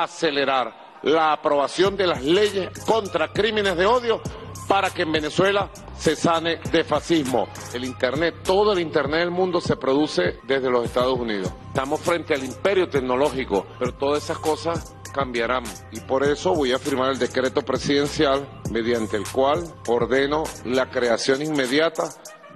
acelerar la aprobación de las leyes contra crímenes de odio para que en Venezuela se sane de fascismo. El Internet, todo el Internet del mundo se produce desde los Estados Unidos. Estamos frente al imperio tecnológico, pero todas esas cosas cambiarán. Y por eso voy a firmar el decreto presidencial mediante el cual ordeno la creación inmediata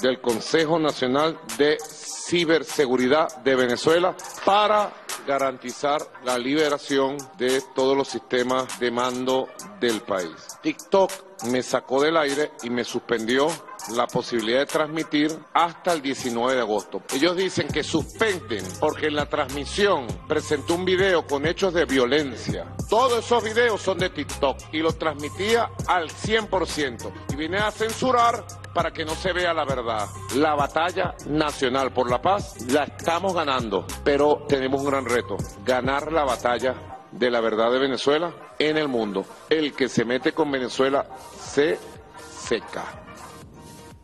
del Consejo Nacional de Ciberseguridad de Venezuela para garantizar la liberación de todos los sistemas de mando del país. TikTok me sacó del aire y me suspendió la posibilidad de transmitir hasta el 19 de agosto. Ellos dicen que suspenden porque en la transmisión presentó un video con hechos de violencia. Todos esos videos son de TikTok y los transmitía al 100%. Y vine a censurar para que no se vea la verdad. La batalla nacional por la paz la estamos ganando, pero tenemos un gran reto, ganar la batalla de la verdad de Venezuela en el mundo. El que se mete con Venezuela se seca.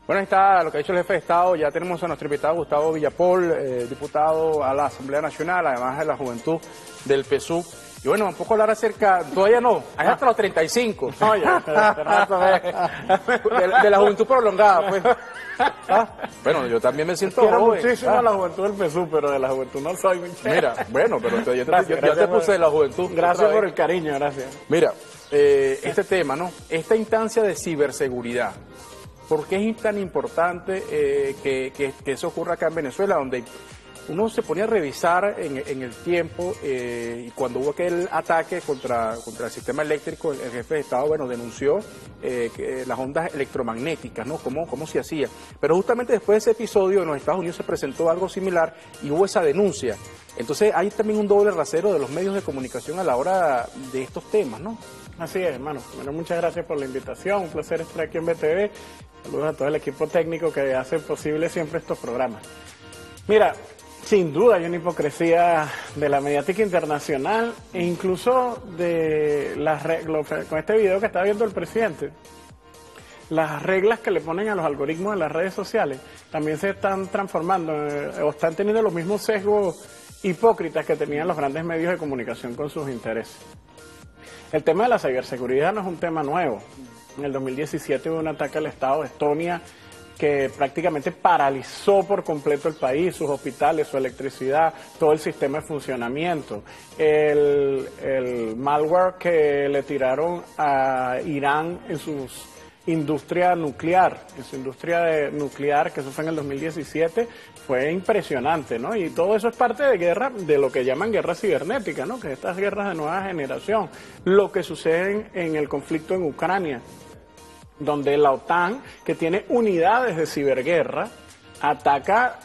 Bueno, ahí está lo que ha dicho el jefe de Estado. Ya tenemos a nuestro invitado Gustavo Villapol, diputado a la Asamblea Nacional, además de la juventud del PSUV. Y bueno, un poco hablar acerca, todavía no, hasta los 35. No, de la juventud prolongada, pues. ¿Ah? Bueno, yo también me siento joven. Muchísimo a la juventud del PSUV, pero de la juventud no soy. Mira, bueno, pero yo te puse de la juventud. Gracias por el cariño, gracias. Mira, este tema, ¿no? Esta instancia de ciberseguridad. ¿Por qué es tan importante que eso ocurra acá en Venezuela, donde uno se ponía a revisar en el tiempo y cuando hubo aquel ataque contra el sistema eléctrico, el jefe de Estado, bueno, denunció las ondas electromagnéticas, ¿no? ¿Cómo se hacía? Pero justamente después de ese episodio en los Estados Unidos se presentó algo similar y hubo esa denuncia. Entonces hay también un doble rasero de los medios de comunicación a la hora de estos temas, ¿no? Así es, hermano. Bueno, muchas gracias por la invitación. Un placer estar aquí en BTV. Saludos a todo el equipo técnico que hace posible siempre estos programas. Mira, sin duda hay una hipocresía de la mediática internacional e incluso de con este video que está viendo el presidente. Las reglas que le ponen a los algoritmos de las redes sociales también se están transformando o están teniendo los mismos sesgos hipócritas que tenían los grandes medios de comunicación con sus intereses. El tema de la ciberseguridad no es un tema nuevo. En el 2017 hubo un ataque al Estado de Estonia que prácticamente paralizó por completo el país, sus hospitales, su electricidad, todo el sistema de funcionamiento. El malware que le tiraron a Irán en su industria nuclear, que eso fue en el 2017, fue impresionante, ¿no? Y todo eso es parte de guerra, de lo que llaman guerra cibernética, ¿no? Que estas guerras de nueva generación, lo que sucede en el conflicto en Ucrania, donde la OTAN, que tiene unidades de ciberguerra, ataca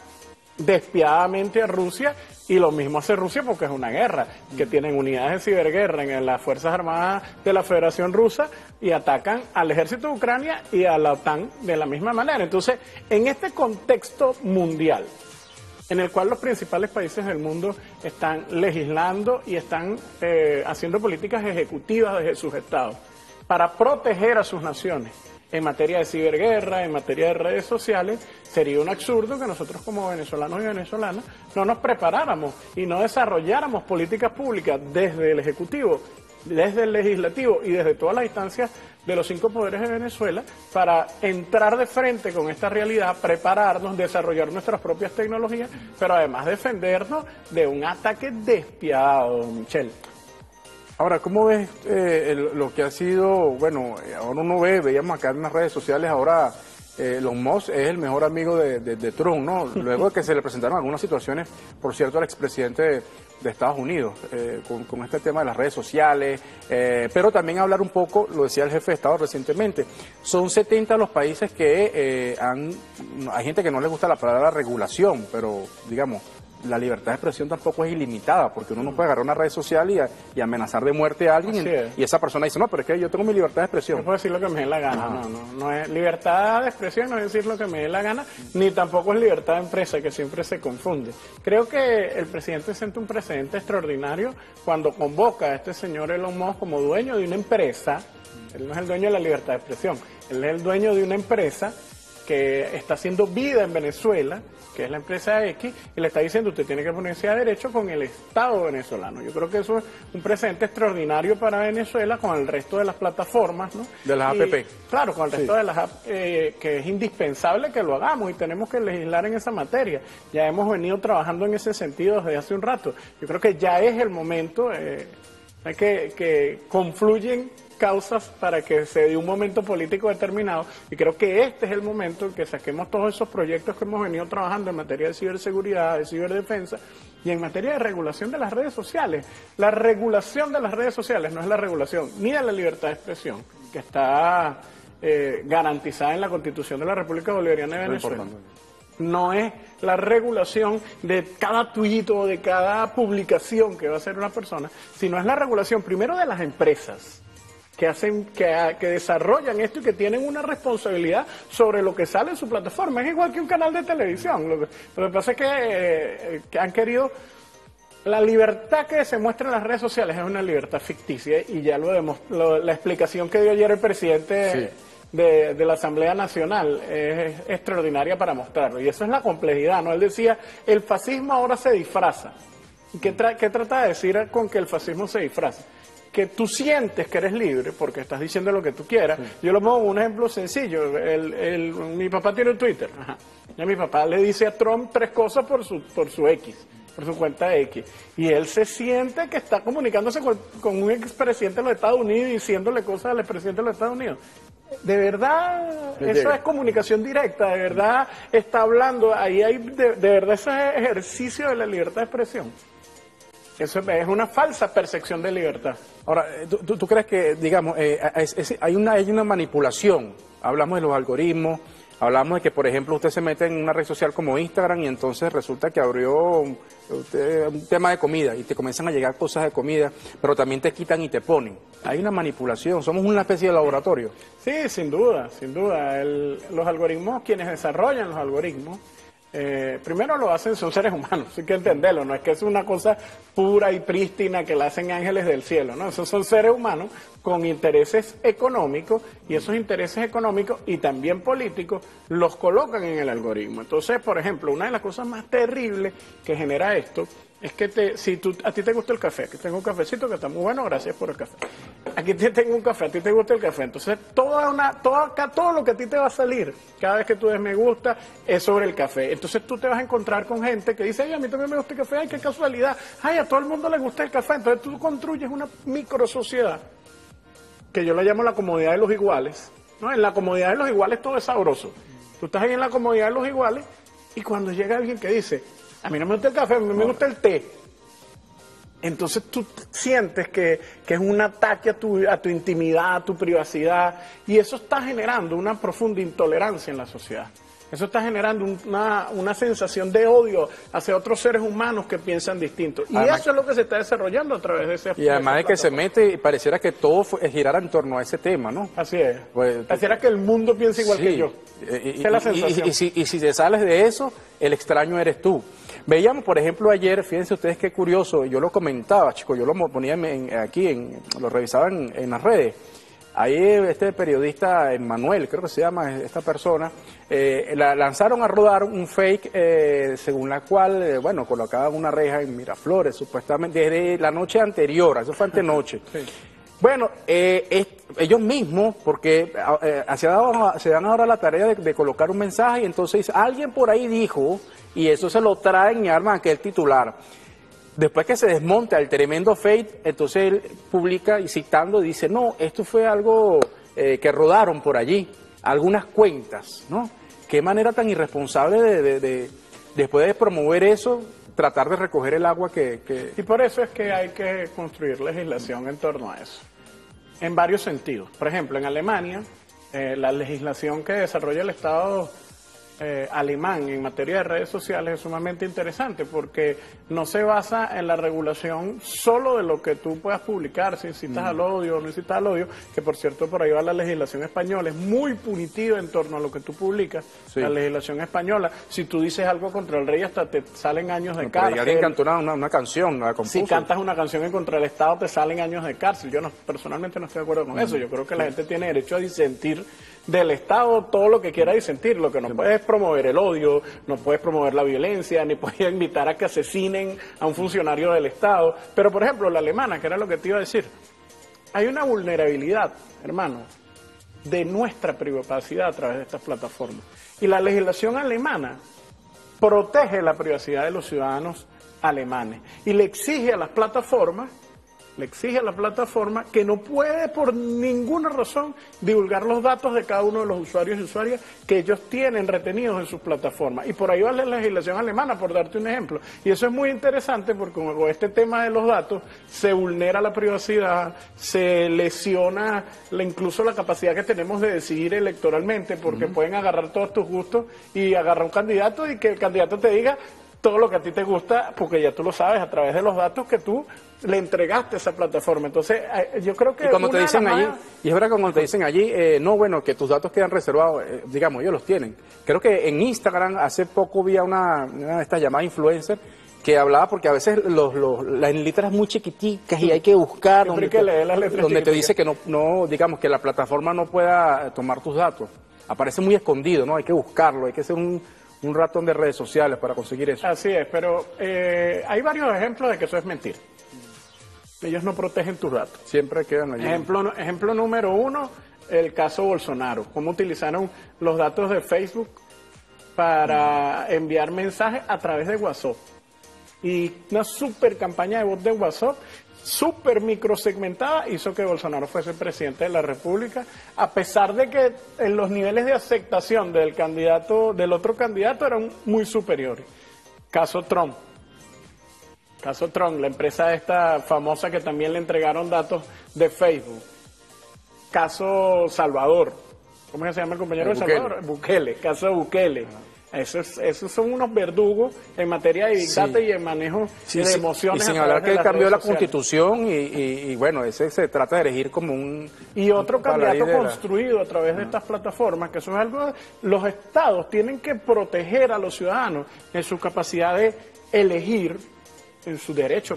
despiadadamente a Rusia, y lo mismo hace Rusia porque es una guerra, que tienen unidades de ciberguerra en las Fuerzas Armadas de la Federación Rusa y atacan al ejército de Ucrania y a la OTAN de la misma manera. Entonces, en este contexto mundial, en el cual los principales países del mundo están legislando y están haciendo políticas ejecutivas desde sus estados para proteger a sus naciones, en materia de ciberguerra, en materia de redes sociales, sería un absurdo que nosotros como venezolanos y venezolanas no nos preparáramos y no desarrolláramos políticas públicas desde el Ejecutivo, desde el Legislativo y desde todas las instancias de los 5 poderes de Venezuela para entrar de frente con esta realidad, prepararnos, desarrollar nuestras propias tecnologías, pero además defendernos de un ataque despiadado, Michelle. Ahora, ¿cómo ves lo que ha sido? Bueno, ahora uno veíamos acá en las redes sociales, ahora Elon Musk es el mejor amigo de Trump, ¿no? Luego de que se le presentaron algunas situaciones, por cierto, al expresidente de Estados Unidos, con este tema de las redes sociales, pero también hablar un poco, lo decía el jefe de Estado recientemente, son 70 los países que hay gente que no le gusta la palabra regulación, pero digamos, la libertad de expresión tampoco es ilimitada, porque uno no puede agarrar una red social y amenazar de muerte a alguien y esa persona dice, no, pero es que yo tengo mi libertad de expresión. Yo puedo decir lo que me dé la gana, no es libertad de expresión, no es decir lo que me dé la gana, ni tampoco es libertad de empresa, que siempre se confunde. Creo que el presidente siente un precedente extraordinario cuando convoca a este señor Elon Musk como dueño de una empresa. Él no es el dueño de la libertad de expresión, él es el dueño de una empresa que está haciendo vida en Venezuela, que es la empresa X, y le está diciendo usted tiene que ponerse a derecho con el Estado venezolano. Yo creo que eso es un presente extraordinario para Venezuela con el resto de las plataformas, ¿no? De las APP. Claro, con el resto de las APP, que es indispensable que lo hagamos y tenemos que legislar en esa materia. Ya hemos venido trabajando en ese sentido desde hace un rato. Yo creo que ya es el momento que confluyen causas para que se dé un momento político determinado, y creo que este es el momento en que saquemos todos esos proyectos que hemos venido trabajando en materia de ciberseguridad, de ciberdefensa y en materia de regulación de las redes sociales. La regulación de las redes sociales no es la regulación ni de la libertad de expresión, que está garantizada en la Constitución de la República Bolivariana de Venezuela. No es la regulación de cada tuit o de cada publicación que va a hacer una persona, sino es la regulación primero de las empresas que hacen, que desarrollan esto y que tienen una responsabilidad sobre lo que sale en su plataforma. Es igual que un canal de televisión. Lo que pasa es que han querido... La libertad que se muestra en las redes sociales es una libertad ficticia, y ya la explicación que dio ayer el presidente... Sí. De la Asamblea Nacional es extraordinaria para mostrarlo, y eso es la complejidad, ¿no? Él decía, el fascismo ahora se disfraza. ¿Qué trata de decir con que el fascismo se disfraza? Que tú sientes que eres libre porque estás diciendo lo que tú quieras. Sí. Yo lo pongo un ejemplo sencillo. Mi papá tiene un Twitter. Ajá. Y a mi papá le dice a Trump 3 cosas por su X, por su cuenta X, y él se siente que está comunicándose con un expresidente de los Estados Unidos, diciéndole cosas al expresidente de los Estados Unidos. De verdad, eso es comunicación directa, de verdad está hablando, ahí hay de verdad eso es ejercicio de la libertad de expresión. Eso es una falsa percepción de libertad. Ahora, ¿tú crees que, digamos, hay una manipulación? Hablamos de los algoritmos, hablamos de que, por ejemplo, usted se mete en una red social como Instagram y entonces resulta que abrió un tema de comida y te comienzan a llegar cosas de comida, pero también te quitan y te ponen. Hay una manipulación, somos una especie de laboratorio. Sí, sin duda, sin duda. Los algoritmos, quienes desarrollan los algoritmos, primero lo hacen, son seres humanos, hay que entenderlo, no es que es una cosa pura y prístina que la hacen ángeles del cielo, ¿no? Esos son seres humanos con intereses económicos, y esos intereses económicos y también políticos los colocan en el algoritmo. Entonces, por ejemplo, una de las cosas más terribles que genera esto es que a ti te gusta el café, aquí tengo un cafecito que está muy bueno, gracias por el café. Aquí te tengo un café, a ti te gusta el café, entonces todo lo que a ti te va a salir, cada vez que tú des me gusta, es sobre el café. Entonces tú te vas a encontrar con gente que dice, ay, a mí también me gusta el café, ay, qué casualidad, ay, a todo el mundo le gusta el café. Entonces tú construyes una microsociedad, que yo la llamo la comodidad de los iguales, ¿no? En la comodidad de los iguales todo es sabroso. Tú estás ahí en la comodidad de los iguales, y cuando llega alguien que dice, a mí no me gusta el café, a mí me gusta el té. Entonces tú sientes que es un ataque a tu intimidad, a tu privacidad, y eso está generando una profunda intolerancia en la sociedad. Eso está generando una sensación de odio hacia otros seres humanos que piensan distinto. Y además, eso es lo que se está desarrollando a través de ese... Y además es que se mete y pareciera que todo girara en torno a ese tema, ¿no? Así es. Pues, pareciera que el mundo piensa igual que yo. Esa es la sensación. Y si te sales de eso, el extraño eres tú. Veíamos, por ejemplo, ayer, fíjense ustedes qué curioso, yo lo comentaba, chicos, yo lo ponía lo revisaba en las redes. Ahí este periodista, Manuel, creo que se llama esta persona, lanzaron a rodar un fake según la cual, bueno, colocaban una reja en Miraflores, supuestamente, desde la noche anterior, eso fue antenoche. Sí. Bueno, ellos mismos, porque se dan ahora la tarea de colocar un mensaje, y entonces alguien por ahí dijo, y eso se lo traen y arman aquel titular. Después que se desmonta el tremendo fake, entonces él publica y citando dice, no, esto fue algo que rodaron por allí, algunas cuentas, ¿no? Qué manera tan irresponsable de después de promover eso, tratar de recoger el agua que... Y por eso es que hay que construir legislación en torno a eso, en varios sentidos. Por ejemplo, en Alemania, la legislación que desarrolla el Estado alemán en materia de redes sociales es sumamente interesante porque no se basa en la regulación solo de lo que tú puedas publicar, si incitas al odio o no incitas al odio, que por cierto por ahí va la legislación española, es muy punitiva en torno a lo que tú publicas, sí. La legislación española, si tú dices algo contra el rey hasta te salen años de cárcel. Y alguien cantó una canción, la compuso. Si cantas una canción en contra del Estado te salen años de cárcel, yo no, personalmente no estoy de acuerdo con eso, yo creo que la gente tiene derecho a disentir del Estado todo lo que quiera disentir, lo que no puedes promover el odio, no puedes promover la violencia, ni puedes invitar a que asesinen a un funcionario del Estado. Pero, por ejemplo, la alemana, que era lo que te iba a decir, hay una vulnerabilidad, hermano, de nuestra privacidad a través de estas plataformas. Y la legislación alemana protege la privacidad de los ciudadanos alemanes y le exige a las plataformas que no puede por ninguna razón divulgar los datos de cada uno de los usuarios y usuarias que ellos tienen retenidos en sus plataformas. Y por ahí va la legislación alemana, por darte un ejemplo. Y eso es muy interesante porque con este tema de los datos se vulnera la privacidad, se lesiona incluso la capacidad que tenemos de decidir electoralmente porque pueden agarrar todos tus gustos y agarrar un candidato y que el candidato te diga todo lo que a ti te gusta, porque ya tú lo sabes a través de los datos que tú le entregaste a esa plataforma. Entonces, yo creo que... Y cuando te dicen allí, y es verdad que cuando te dicen allí, no, bueno, que tus datos quedan reservados, digamos, ellos los tienen. Creo que en Instagram hace poco vi a una de estas llamadas influencer que hablaba, porque a veces las letras muy chiquiticas y hay que buscar donde te dice que no, digamos, que la plataforma no pueda tomar tus datos. Aparece muy escondido, ¿no? Hay que buscarlo, hay que hacer un ratón de redes sociales para conseguir eso. Así es, pero hay varios ejemplos de que eso es mentir. Ellos no protegen tus datos. Siempre quedan allí. Ejemplo número uno, el caso Bolsonaro. Cómo utilizaron los datos de Facebook para enviar mensajes a través de WhatsApp. Y una super campaña de voz de WhatsApp, súper microsegmentada, hizo que Bolsonaro fuese presidente de la República, a pesar de que en los niveles de aceptación del otro candidato eran muy superiores. Caso Trump, la empresa esta famosa que también le entregaron datos de Facebook. Caso Salvador, ¿cómo se llama el compañero de Salvador? Bukele, caso Bukele. Ah. Esos son unos verdugos en materia de Big Data y en manejo de emociones. Y sin hablar que cambió la Constitución y bueno, ese se trata de elegir como un... Y otro candidato construido a través de estas plataformas, que eso es algo... Los estados tienen que proteger a los ciudadanos en su capacidad de elegir, en su derecho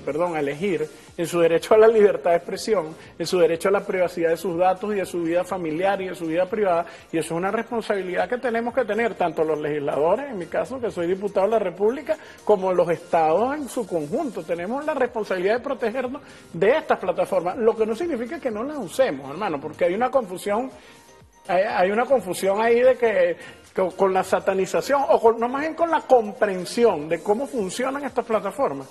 a la libertad de expresión, en su derecho a la privacidad de sus datos y de su vida familiar y de su vida privada, y eso es una responsabilidad que tenemos que tener, tanto los legisladores, en mi caso, que soy diputado de la República, como los estados en su conjunto. Tenemos la responsabilidad de protegernos de estas plataformas, lo que no significa que no las usemos, hermano, porque hay una confusión, ahí de que... con la satanización, o no más bien con la comprensión de cómo funcionan estas plataformas.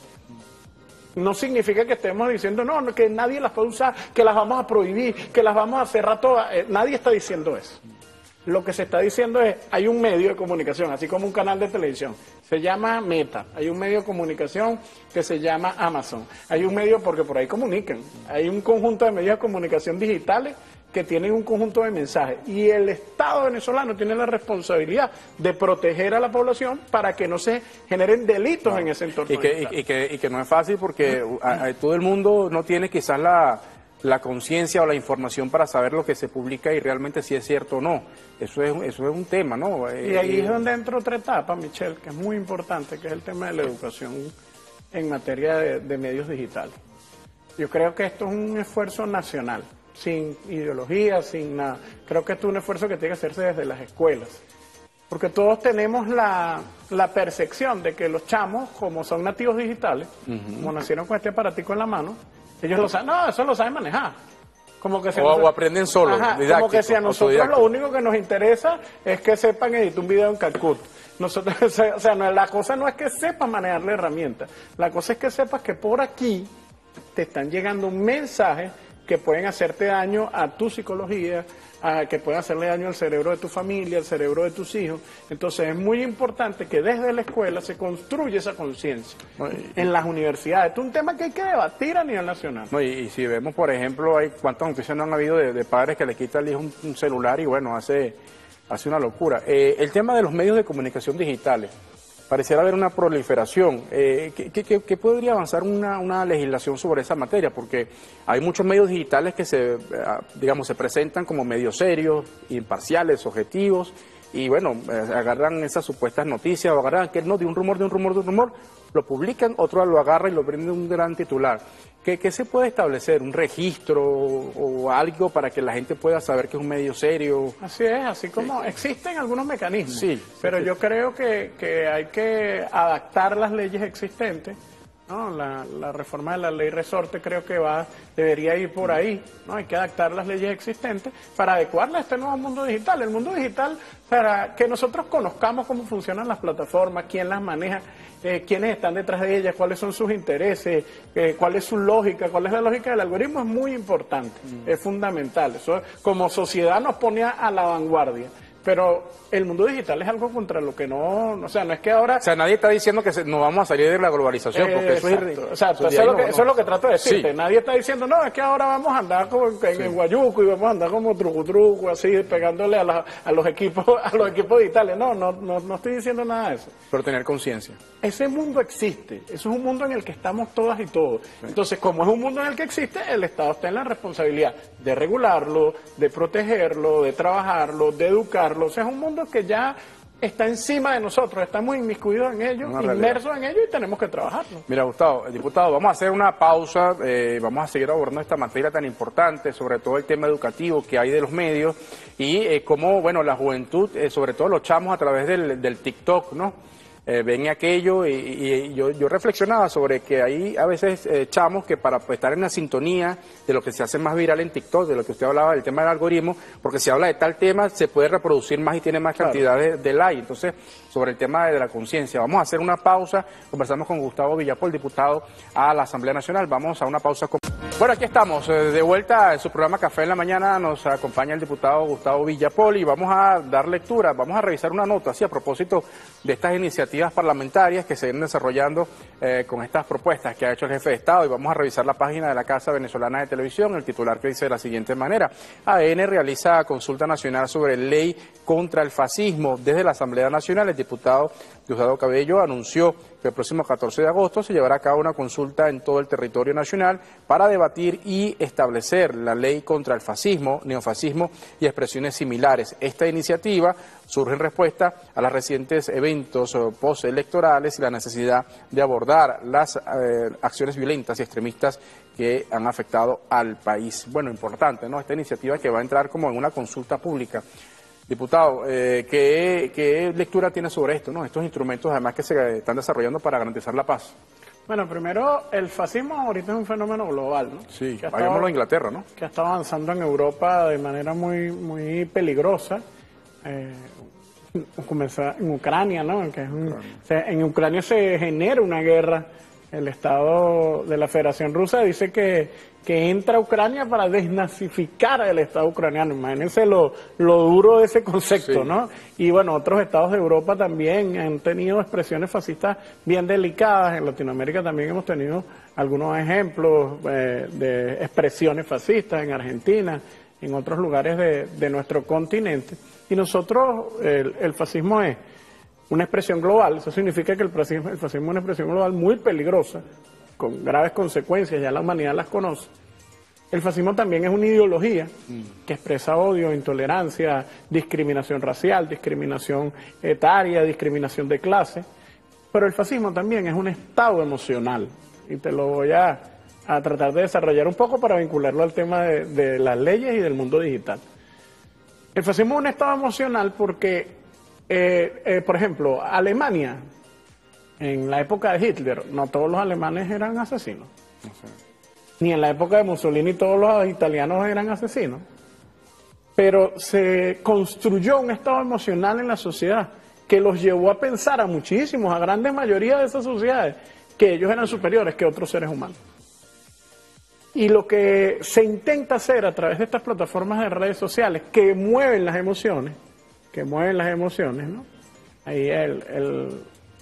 No significa que estemos diciendo, no, que nadie las puede usar, que las vamos a prohibir, que las vamos a cerrar todas. Nadie está diciendo eso. Lo que se está diciendo es, hay un medio de comunicación, así como un canal de televisión, se llama Meta, hay un medio de comunicación que se llama Amazon, hay un medio porque por ahí comunican, hay un conjunto de medios de comunicación digitales que tienen un conjunto de mensajes, y el Estado venezolano tiene la responsabilidad de proteger a la población para que no se generen delitos en ese entorno. Y que no es fácil porque todo el mundo no tiene quizás la conciencia o la información para saber lo que se publica y realmente si es cierto o no. Eso es un tema, ¿no? Y ahí es donde entra otra etapa, Michelle, que es muy importante, que es el tema de la educación en materia de medios digitales. Yo creo que esto es un esfuerzo nacional, sin ideología, sin nada. Creo que esto es un esfuerzo que tiene que hacerse desde las escuelas. Porque todos tenemos la percepción de que los chamos, como son nativos digitales, como nacieron con este aparatico en la mano, ellos lo saben, eso lo saben manejar. Como que o aprenden solo, como que si a nosotros lo único que nos interesa es que sepan editar un video en Calcut. Nosotros, o sea, la cosa no es que sepas manejar la herramienta, la cosa es que sepas que por aquí te están llegando un mensaje que pueden hacerte daño a tu psicología, que pueden hacerle daño al cerebro de tu familia, al cerebro de tus hijos. Entonces es muy importante que desde la escuela se construya esa conciencia en las universidades. Esto es un tema que hay que debatir a nivel nacional. No, y si vemos, por ejemplo, hay cuántas noticias no han habido de padres que le quitan al hijo un celular y bueno, hace Hace una locura. El tema de los medios de comunicación digitales. Pareciera haber una proliferación. ¿Qué podría avanzar una legislación sobre esa materia? Porque hay muchos medios digitales que se presentan como medios serios, imparciales, objetivos, y bueno, agarran esas supuestas noticias, o agarran que no, de un rumor, lo publican, otro lo agarra y lo prende un gran titular. ¿Qué se puede establecer? ¿Un registro o algo para que la gente pueda saber que es un medio serio? Así es, así como existen algunos mecanismos, sí, pero sí, yo creo que hay que adaptar las leyes existentes, ¿no? La reforma de la ley Resorte creo que debería ir por ahí, ¿no? Hay que adaptar las leyes existentes para adecuarla a este nuevo mundo digital. El mundo digital, para que nosotros conozcamos cómo funcionan las plataformas, quién las maneja, quiénes están detrás de ellas, cuáles son sus intereses, cuál es su lógica, cuál es la lógica del algoritmo, es muy importante, es fundamental. Eso como sociedad nos pone a la vanguardia. Pero el mundo digital es algo contra lo que no... O sea, no es que ahora... O sea, nadie está diciendo que no vamos a salir de la globalización, porque eso es lo que trato de decirte. Sí. Nadie está diciendo, no, es que ahora vamos a andar como en guayuco y vamos a andar como truco, así, pegándole a los equipos digitales. No estoy diciendo nada de eso. Pero tener conciencia. Ese mundo existe. Eso es un mundo en el que estamos todas y todos. Sí. Entonces, como es un mundo en el que existe, el Estado está en la responsabilidad de regularlo, de protegerlo, de trabajarlo, de educarlo. O sea, es un mundo que ya está encima de nosotros, estamos inmiscuidos en ello, inmersos en ello, y tenemos que trabajarlo. Mira, Gustavo, diputado, vamos a hacer una pausa, vamos a seguir abordando esta materia tan importante, sobre todo el tema educativo que hay de los medios y cómo, bueno, la juventud, sobre todo los chamos a través del TikTok, ¿no? Ven aquello y yo reflexionaba sobre que hay a veces chamos que para estar en la sintonía de lo que se hace más viral en TikTok, de lo que usted hablaba del tema del algoritmo, porque si habla de tal tema se puede reproducir más y tiene más cantidad de like. Entonces, sobre el tema de la conciencia, vamos a hacer una pausa, conversamos con Gustavo Villapol, diputado a la Asamblea Nacional, vamos a una pausa. Bueno, aquí estamos, de vuelta en su programa Café en la Mañana, nos acompaña el diputado Gustavo Villapol y vamos a dar lectura, vamos a revisar una nota, sí, a propósito de estas iniciativas parlamentarias que se vienen desarrollando con estas propuestas que ha hecho el jefe de Estado, y vamos a revisar la página de la Casa Venezolana de Televisión, el titular que dice de la siguiente manera: ADN realiza consulta nacional sobre ley contra el fascismo. Desde la Asamblea Nacional, el diputado Diosdado Cabello anunció que el próximo 14 de agosto se llevará a cabo una consulta en todo el territorio nacional para debatir y establecer la ley contra el fascismo, neofascismo y expresiones similares. Esta iniciativa surge en respuesta a los recientes eventos postelectorales y la necesidad de abordar las acciones violentas y extremistas que han afectado al país. Bueno, importante, ¿no? Esta iniciativa que va a entrar como en una consulta pública. Diputado, ¿qué lectura tiene sobre esto, ¿no? Estos instrumentos además que se están desarrollando para garantizar la paz. Bueno, primero, el fascismo ahorita es un fenómeno global, ¿no? Sí, vayámoslo a Inglaterra, ¿no? Que ha estado avanzando en Europa de manera muy, muy peligrosa. Comenzó en Ucrania, ¿no? Que es en Ucrania se genera una guerra. El Estado de la Federación Rusa dice que entra a Ucrania para desnazificar al Estado ucraniano. Imagínense lo duro de ese concepto, sí, ¿no? Y bueno, otros estados de Europa también han tenido expresiones fascistas bien delicadas. En Latinoamérica también hemos tenido algunos ejemplos de expresiones fascistas en Argentina, en otros lugares de nuestro continente. Y nosotros, el fascismo es una expresión global. Eso significa que el fascismo es una expresión global muy peligrosa, con graves consecuencias, ya la humanidad las conoce. El fascismo también es una ideología que expresa odio, intolerancia, discriminación racial, discriminación etaria, discriminación de clase. Pero el fascismo también es un estado emocional, y te lo voy a tratar de desarrollar un poco para vincularlo al tema de las leyes y del mundo digital. El fascismo es un estado emocional porque... por ejemplo, Alemania, en la época de Hitler, no todos los alemanes eran asesinos. Okay. Ni en la época de Mussolini todos los italianos eran asesinos. Pero se construyó un estado emocional en la sociedad que los llevó a pensar a grandes mayoría de esas sociedades, que ellos eran superiores que otros seres humanos. Y lo que se intenta hacer a través de estas plataformas de redes sociales que mueven las emociones, ¿no? Ahí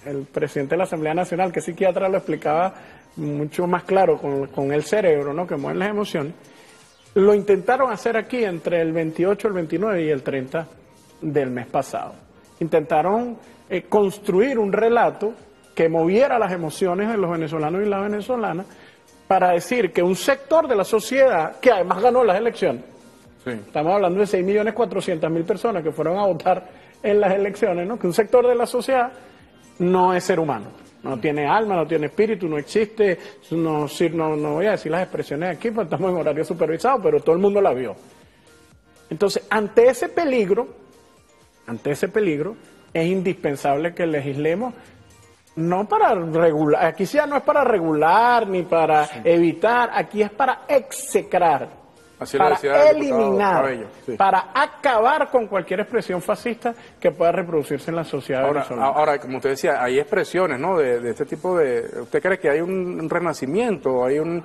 el presidente de la Asamblea Nacional, que es psiquiatra, lo explicaba mucho más claro con el cerebro, ¿no? Que mueven las emociones. Lo intentaron hacer aquí entre el 28, el 29 y el 30 del mes pasado. Intentaron construir un relato que moviera las emociones de los venezolanos y las venezolanas para decir que un sector de la sociedad, que además ganó las elecciones, sí, estamos hablando de 6.400.000 personas que fueron a votar en las elecciones, ¿no?, que un sector de la sociedad no es ser humano, no tiene alma, no tiene espíritu, no existe, no voy a decir las expresiones aquí porque estamos en horario supervisado, pero todo el mundo la vio. Entonces, ante ese peligro, es indispensable que legislemos, no para regular, aquí ya no es para regular ni para evitar, aquí es para execrar, para eliminar, para acabar con cualquier expresión fascista que pueda reproducirse en la sociedad venezolana. Ahora, como usted decía, hay expresiones, ¿no?, de este tipo de... ¿Usted cree que hay un renacimiento, hay un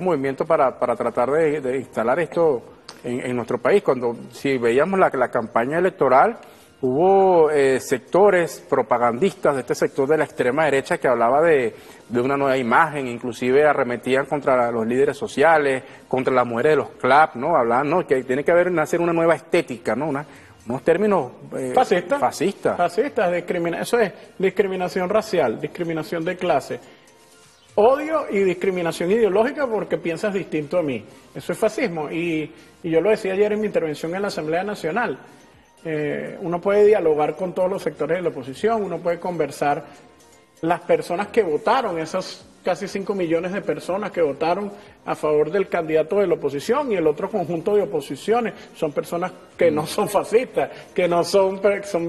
movimiento para tratar de instalar esto en nuestro país? Cuando, si veíamos la campaña electoral, hubo sectores propagandistas de este sector de la extrema derecha que hablaba de una nueva imagen, inclusive arremetían contra los líderes sociales, contra las mujeres de los CLAP, ¿no? Hablaban, ¿no?, que tiene que haber nacer una nueva estética, ¿no? Unos términos fascistas, eso es discriminación racial, discriminación de clase, odio y discriminación ideológica porque piensas distinto a mí. Eso es fascismo y yo lo decía ayer en mi intervención en la Asamblea Nacional. Uno puede dialogar con todos los sectores de la oposición, uno puede conversar. Las personas que votaron, esas casi 5 millones de personas que votaron a favor del candidato de la oposición y el otro conjunto de oposiciones, son personas que no son fascistas, que no son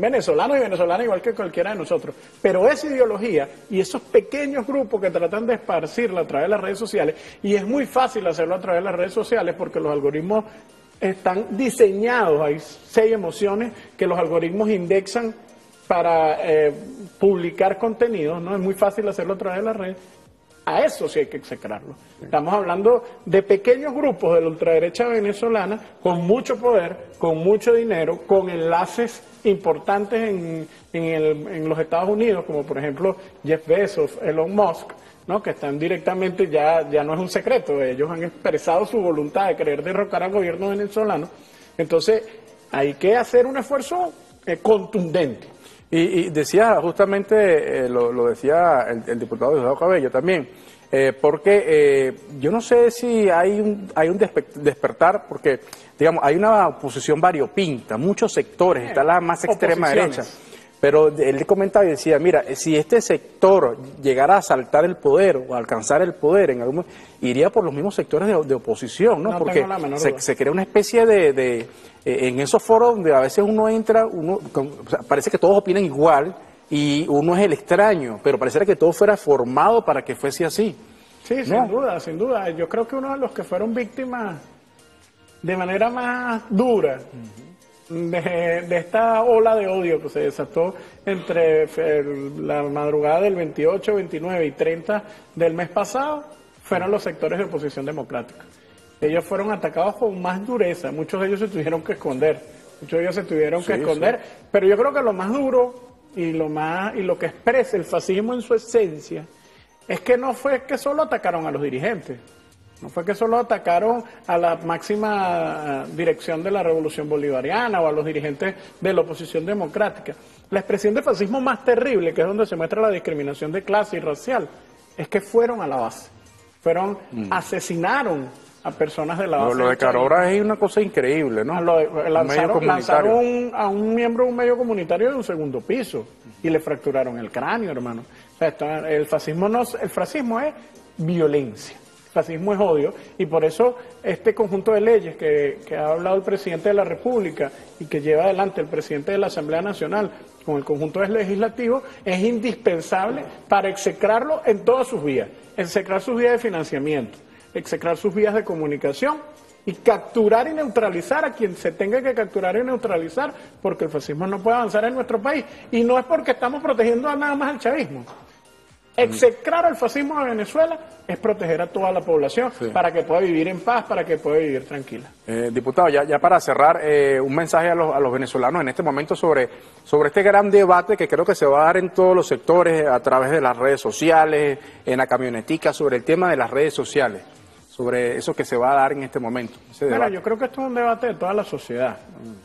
venezolanos y venezolanas igual que cualquiera de nosotros. Pero esa ideología y esos pequeños grupos que tratan de esparcirla a través de las redes sociales, y es muy fácil hacerlo a través de las redes sociales porque los algoritmos están diseñados, hay 6 emociones que los algoritmos indexan para publicar contenidos, ¿no? Es muy fácil hacerlo a través de la red. A eso sí hay que execrarlo. Sí. Estamos hablando de pequeños grupos de la ultraderecha venezolana con mucho poder, con mucho dinero, con enlaces importantes en los Estados Unidos, como por ejemplo Jeff Bezos, Elon Musk, ¿no?, que están directamente, ya no es un secreto, ellos han expresado su voluntad de querer derrocar al gobierno venezolano. Entonces, hay que hacer un esfuerzo contundente. Y decía, justamente lo decía el diputado Diosdado Cabello también, porque yo no sé si hay un despertar, porque digamos hay una oposición variopinta, muchos sectores, está la más extrema derecha. Pero él comentaba y decía, mira, si este sector llegara a saltar el poder o a alcanzar el poder, en algún momento, iría por los mismos sectores de oposición, ¿no? Porque se crea una especie de en esos foros donde a veces uno entra, o sea, parece que todos opinan igual y uno es el extraño, pero pareciera que todo fuera formado para que fuese así. Sí, ¿no? Sin duda. Yo creo que uno de los que fueron víctimas de manera más dura... De esta ola de odio que se desató entre la madrugada del 28, 29 y 30 del mes pasado, fueron los sectores de oposición democrática. Ellos fueron atacados con más dureza, muchos de ellos se tuvieron que esconder, pero yo creo que lo más duro y lo que expresa el fascismo en su esencia es que no fue que solo atacaron a los dirigentes. No fue que solo atacaron a la máxima dirección de la Revolución Bolivariana o a los dirigentes de la oposición democrática. La expresión de fascismo más terrible, que es donde se muestra la discriminación de clase y racial, es que fueron a la base. Asesinaron a personas de la base. Lo de Carora es una cosa increíble, ¿no? Lanzaron a un miembro de un medio comunitario de un segundo piso y le fracturaron el cráneo, hermano. O sea, el fascismo es violencia. Fascismo es odio, y por eso este conjunto de leyes que ha hablado el presidente de la República y que lleva adelante el presidente de la Asamblea Nacional con el conjunto de legislativos es indispensable para execrarlo en todas sus vías, execrar sus vías de financiamiento, execrar sus vías de comunicación y capturar y neutralizar a quien se tenga que capturar y neutralizar, porque el fascismo no puede avanzar en nuestro país, y no es porque estamos protegiendo a nada más al chavismo. Execrar al fascismo de Venezuela es proteger a toda la población para que pueda vivir en paz, para que pueda vivir tranquila. Diputado, ya para cerrar, un mensaje a los venezolanos en este momento sobre este gran debate que creo que se va a dar en todos los sectores, a través de las redes sociales, en la camionetica, sobre el tema de las redes sociales. sobre eso que se va a dar en este momento. Bueno, yo creo que esto es un debate de toda la sociedad,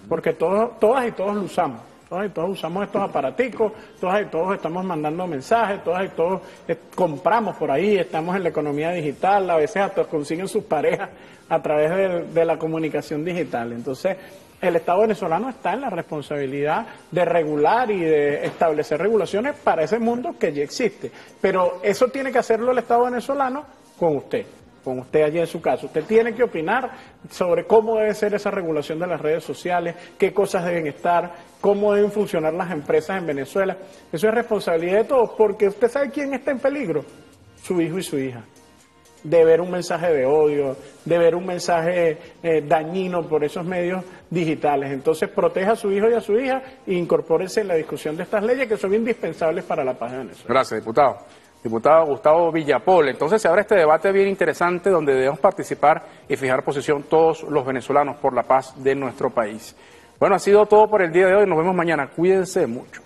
porque todas y todos lo usamos. Todas y todos usamos estos aparaticos, todas y todos estamos mandando mensajes, todas y todos compramos por ahí, estamos en la economía digital, a veces hasta consiguen sus parejas a través de la comunicación digital. Entonces, el Estado venezolano está en la responsabilidad de regular y de establecer regulaciones para ese mundo que ya existe. Pero eso tiene que hacerlo el Estado venezolano con usted allí en su casa. Usted tiene que opinar sobre cómo debe ser esa regulación de las redes sociales, qué cosas deben estar, cómo deben funcionar las empresas en Venezuela. Eso es responsabilidad de todos, porque usted sabe quién está en peligro, su hijo y su hija. De ver un mensaje de odio, de ver un mensaje dañino por esos medios digitales. Entonces, proteja a su hijo y a su hija e incorpórense en la discusión de estas leyes que son indispensables para la paz de Venezuela. Gracias, diputado. Diputado Gustavo Villapol. Entonces, se abre este debate bien interesante donde debemos participar y fijar posición todos los venezolanos por la paz de nuestro país. Bueno, ha sido todo por el día de hoy. Nos vemos mañana. Cuídense mucho.